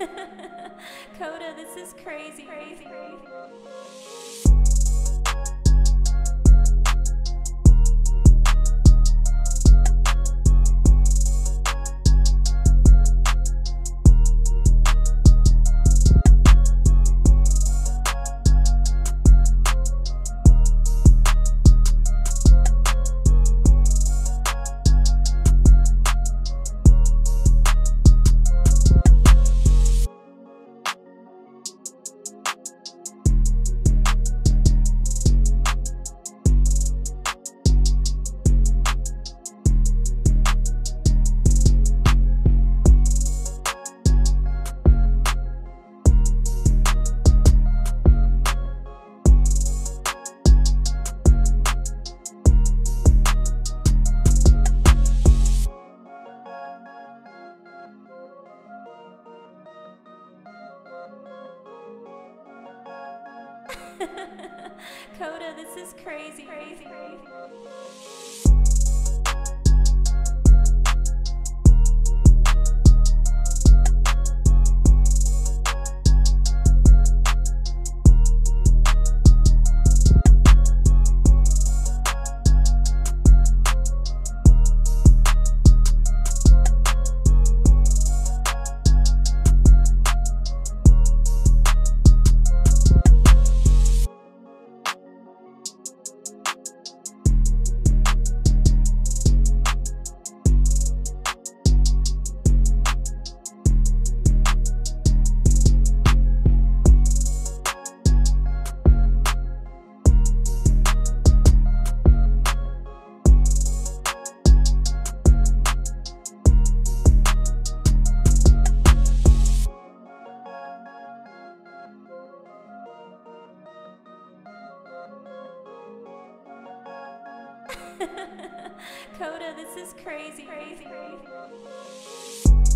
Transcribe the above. Koda, this is crazy. Koda, this is crazy. Koda, this is crazy.